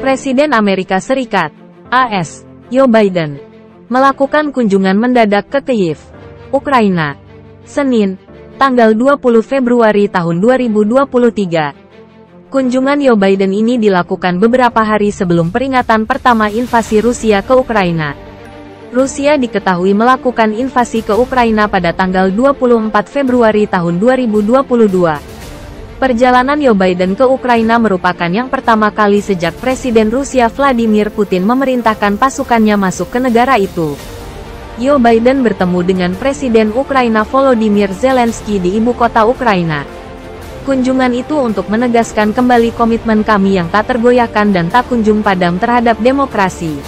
Presiden Amerika Serikat, AS, Joe Biden, melakukan kunjungan mendadak ke Kyiv, Ukraina, Senin, tanggal 20 Februari tahun 2023. Kunjungan Joe Biden ini dilakukan beberapa hari sebelum peringatan pertama invasi Rusia ke Ukraina. Rusia diketahui melakukan invasi ke Ukraina pada tanggal 24 Februari tahun 2022. Perjalanan Joe Biden ke Ukraina merupakan yang pertama kali sejak Presiden Rusia Vladimir Putin memerintahkan pasukannya masuk ke negara itu. Joe Biden bertemu dengan Presiden Ukraina Volodymyr Zelensky di ibu kota Ukraina. Kunjungan itu untuk menegaskan kembali komitmen kami yang tak tergoyahkan dan tak kunjung padam terhadap demokrasi,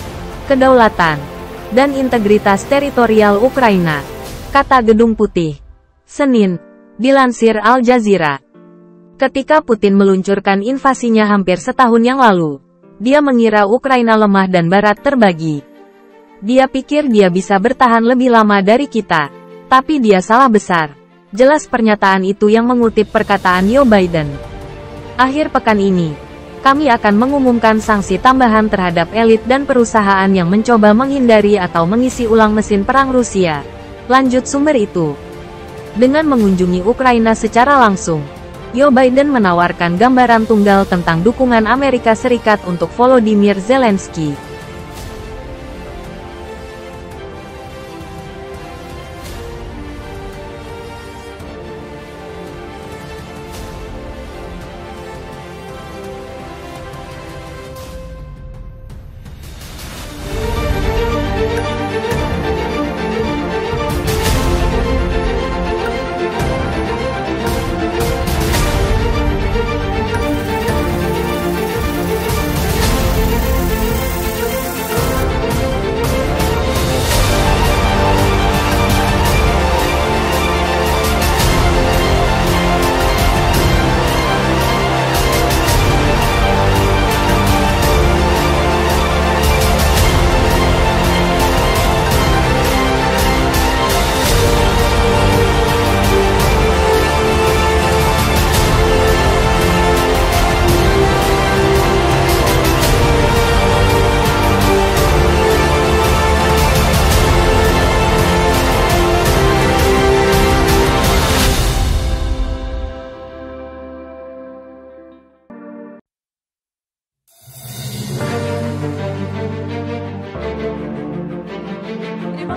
kedaulatan, dan integritas teritorial Ukraina, kata Gedung Putih, Senin, dilansir Al Jazeera. Ketika Putin meluncurkan invasinya hampir setahun yang lalu, dia mengira Ukraina lemah dan Barat terbagi. Dia pikir dia bisa bertahan lebih lama dari kita, tapi dia salah besar. Jelas pernyataan itu yang mengutip perkataan Joe Biden. Akhir pekan ini, kami akan mengumumkan sanksi tambahan terhadap elit dan perusahaan yang mencoba menghindari atau mengisi ulang mesin perang Rusia, lanjut sumber itu. Dengan mengunjungi Ukraina secara langsung, Joe Biden menawarkan gambaran tunggal tentang dukungan Amerika Serikat untuk Volodymyr Zelensky. Terima